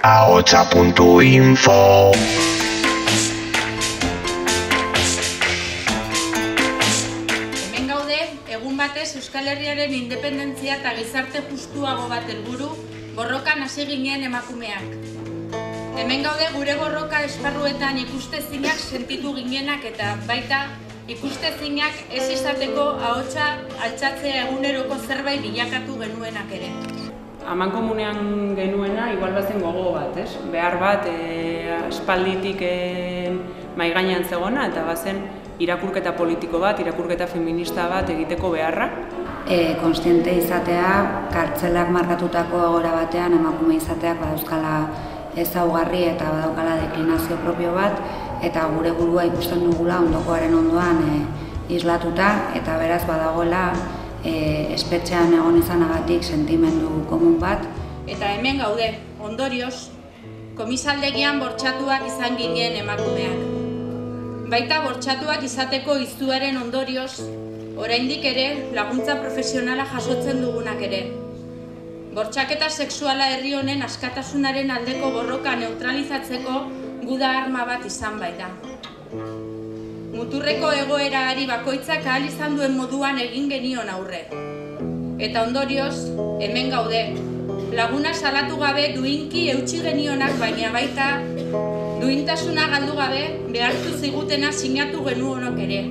Ahotsa.info. Hemen gaude, egun batez Euskal Herriaren independentzia eta gizarte justuago bat helburu borrokan hasi ginen emakumeak. Hemen gaude gure borroka esparruetan ikustezinak sentitu ginenak eta baita ikustezinak ez izateko ahotsa altxatzea eguneroko zerbait bilakatu genuenak ere. Amankomunean genuena igual bazen gogo bat, ez? Behar bat aspalditik mahai gainean zegona eta bazen irakurketa politiko bat, irakurketa feminista bat egiteko beharra. Kontziente izatea, kartzelak markatutako agora batean emakume izateak badauzkala ezaugarri eta badaukala deklinazio propio bat, eta gure burua ikusten dugula ondokoaren ondoan islatuta, eta beraz badagoela espetxean egon izanagatik sentimendu komun bat. Eta hemen gaude, ondorioz, komisaldegian bortxatuak izan ginen emakumeak. Baita bortxatuak izateko izuaren ondorioz, oraindik ere laguntza profesionala jasotzen dugunak ere. Bortxaketa sexuala herri honen askatasunaren aldeko borroka neutralizatzeko guda arma bat izan baita. Muturreko egoeraari bakoitzak ahal izan duen moduan egin genion aurre. Eta ondorioz, hemen gaude, laguna salatu gabe duinki eutsi genionak, baina baita duintasuna galdu gabe behartu zigutena sinatu genuonok ere.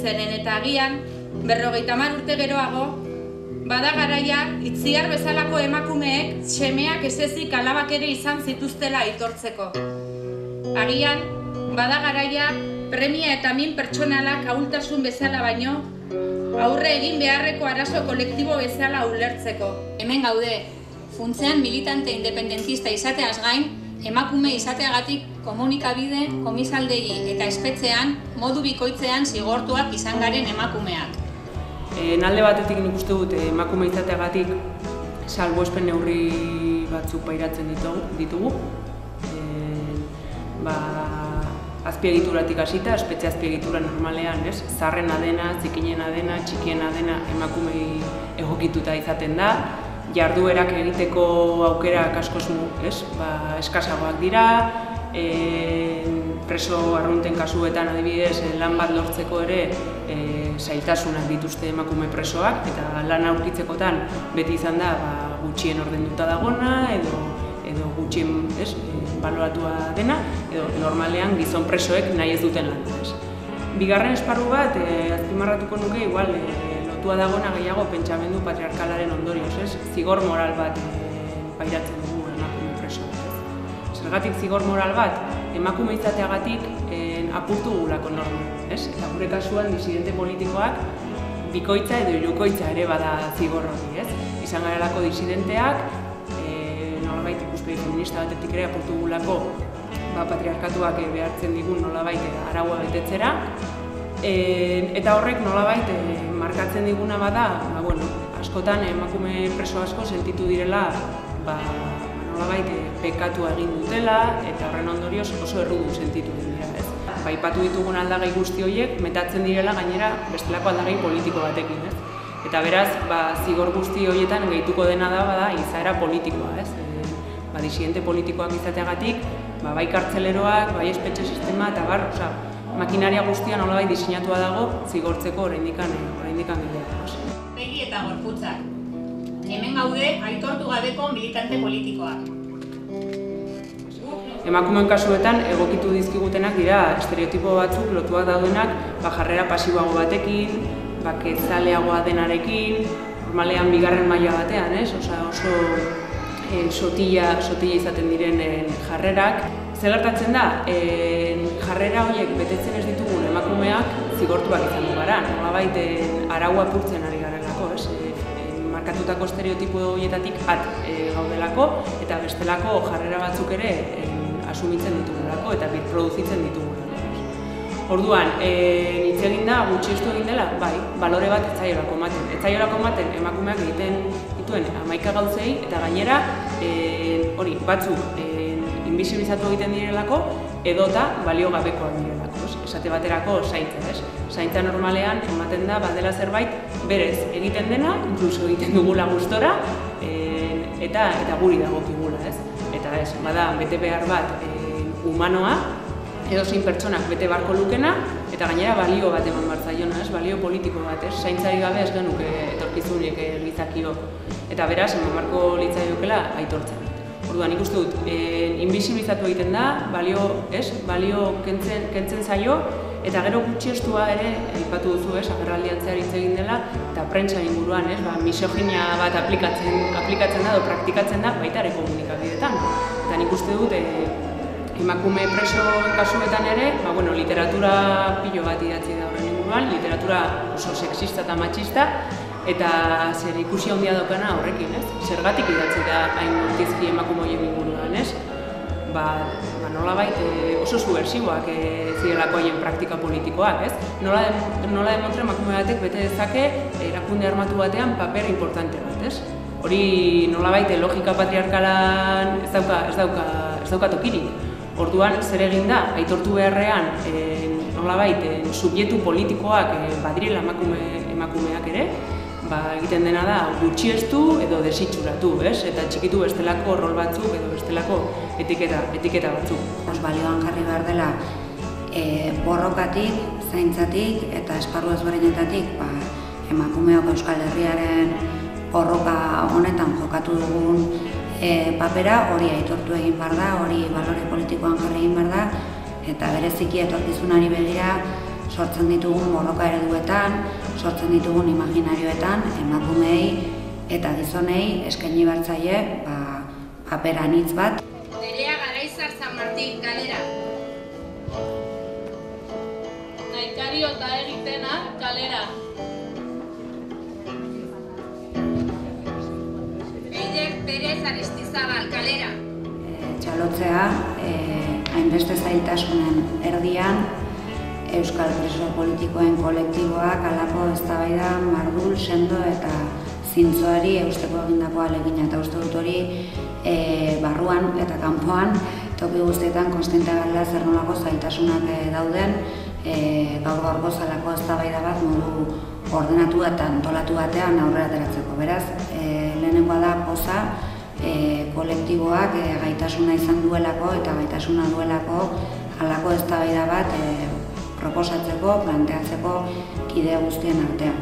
Zeren eta agian, 50 urte geroago, bada garaia, Itziar bezalako emakumeek semeak ezezik alabak ere izan zituztela aitortzeko. Agian, bada garaia, premia eta min pertsonalak ahultasun bezala baino, aurre egin beharreko arazo kolektibo bezala ulertzeko. Hemen gaude, funtsean militante independentista izateaz gain, emakume izateagatik komunikabide, komisaldegi eta espetxean modu bikoitzean zigortuak izan garen emakumeak. Alde batetik nik uste dut emakume izateagatik salbuespen neurri batzuk pairatzen ditugu. Azpiegituratik hasita, espetxe azpiegitura normalean, zaharrena dena, zikinena dena, txikiena dena emakumei egokituta izaten da. Jarduerak egiteko aukerak askoz eskasagoak dira. Preso arrunten kasuetan adibidez lan bat lortzeko ere zailtasunak dituzte emakume presoak, eta lan aurkitzekotan beti izan da gutxien ordenduta dagona edo gutxien baloratua dena, edo normalean gizon presoek nahi ez duten lan. Bigarren esparru bat azpimarratuko nuke igual lotua dagona gehiago pentsamendu patriarkalaren ondorioz, zigor moral bat pairatzen dugu emakume presoak. Zergatik zigor moral bat, emakume izateagatik apurtu gulako norma. Eta gure kasuan disidente politikoak bikoitza edo hirukoitza ere bada zigor hori. Izan garelako disidenteak, nolabait ikuspegi feminista batetik ere apurtu gulako patriarkatuak behartzen digun nolabait araua betetzera. Eta horrek nolabait markatzen diguna bada, askotan emakume preso asko sentitu direla nolabait pekatua egin dutela, eta horren ondorioz oso errudun sentitu dira. Aipatu ditugun aldagai guzti horiek metatzen direla gainera bestelako aldagai politiko batekin. Eta beraz, zigor guzti horietan gehituko dena da izaera politikoa. Disidente politikoak izateagatik, bai kartzeleroak, bai espetxe sistema, eta bar, makinaria guztia nolabait diseinatua dago zigortzeko oraindikan gehiago. Begi eta gorputzak. Hemen gaude aitortu gabeko militante politikoak. Emakumeen kasuetan egokitu dizkigutenak dira estereotipo batzuk lotuak daudenak jarrera pasiboago batekin, kezaleagoa denarekin, normalean bigarren maila batean, oso sotila izaten diren jarrerak. Zer gertatzen da, jarrera horiek betetzen ez ditugun emakumeak zigortuak izan gara, nolabait araua apurtzen ari garelako, markatutako estereotipo horietatik at gaudelako eta bestelako jarrera batzuk ere asumitzen ditugulako eta birproduzitzen ditugulako. Orduan, hitz egin da gutxiestu egin dela, bai, balore bat etzaiolako ematen. Etzaiolako ematen emakumeak egiten dituen 11 gauzei eta gainera hori batzuk inbisibilizatu egiten direlako edota baliogabekoak direlako. Esate baterako zaintza, zaintza normalean ematen da badela zerbait berez egiten dena, inkluso egiten dugula gustora, eta guri dagokigula, ez? Eta ez, bada, bete behar bat humanoa, edozein pertsonak bete beharko lukena, eta gainera balio bat eman bartzaiona, ez? Balio politiko bat, ez? Zaintzari gabe ez genuk etorkizunik gizakiok. Eta beraz, eman beharko litzaiokela aitortzen. Orduan, nik uste dut, inbizibilizatu egiten da, balio kentzen zaio, eta gero gutxiestua ere, aipatu duzu, agerraldian zehar hitz egin dela, eta prentsa inguruan, misoginia bat aplikatzen da, praktikatzen da, baita ere komunikabideetan. Eta nik uste dut, emakume preso kasuetan ere, literatura pilo bat idatzi da horren inguruan, literatura oso sexista eta matxista, eta zer ikusi handia daukana horrekin, zergatik idatzi da hain urtizki emakumoien inguruan, nola baita oso subversiboak zirelako haien praktika politikoak, ez? Nola demontre emakume batek bete dezake erakunde armatu batean paper importante bat, ez? Hori nola baita logika patriarkalan ez dauka tokirik. Orduan, zer egin da, aitortu beharrean nola baita subjektu politikoak badirela emakumeak ere, egiten dena da gutxiestu edo desitxuratu, eta txikitu bestelako rol batzuk edo bestelako etiketa batzuk. Balioan jarri behar dela borrokatik, zaintzatik eta esparru ezberdinetatik emakumeok Euskal Herriaren borroka honetan jokatu dugun papera hori aitortu egin behar da, hori balore politikoan jarri egin behar da, eta bereziki etorkizunari begira sortzen ditugun borroka ereduetan, sortzen ditugun imaginarioetan, emakumeei eta gizonei eskaini bertzaie paperanitz bat. Nerea Garaizar San Martin, kalera. Naikario eta egitena, kalera. Eider Perez Aristizabal, kalera. Txalotzea, hainbeste zailtasunen erdian, euskal preso politikoen kolektiboak halako eztabaida mardul, sendo eta zintzoari eusteko egindako alegina, eta uste dut hori barruan eta kanpoan toki guztietan konstante garela zer nolako zailtasunak dauden, gaur-gaurgoz halako eztabaida bat modu ordenatu eta antolatu batean aurrera ateratzeko. Beraz, lehenengoa da poza kolektiboak gaitasuna izan duelako eta gaitasuna duelako halako eztabaida bat proposatzeko, planteatzeko kide guztien artean.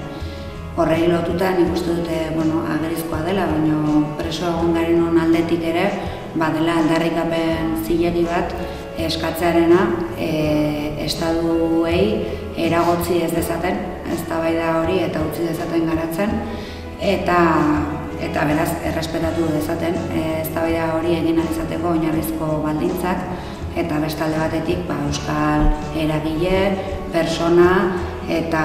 Horrei lotuta nik uste dute agerizkoa dela, baina preso egon garen hon aldetik ere badela aldarrikapen zilegi bat eskatzearena estaduei eragotzi ez dezaten, eztabaida hori eta utzi dezaten garatzen, eta beraz errespetatu dezaten eztabaida hori egin ahal izateko oinarrizko baldintzak, eta bestalde batetik euskal eragile, pertsona eta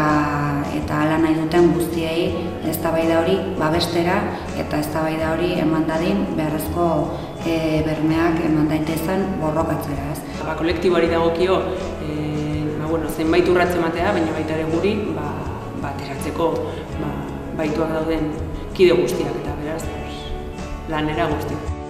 hala nahi duten guztiei eztabaida hori babestera eta eztabaida hori eman dadin beharrezko bermeak eman daitezen borrokatzera. Kolektiboari dagokio zenbait urratze ematea, baina baita ere guri bateratzeko baituak dauden kide guztiak eta beraz lanera guztiak.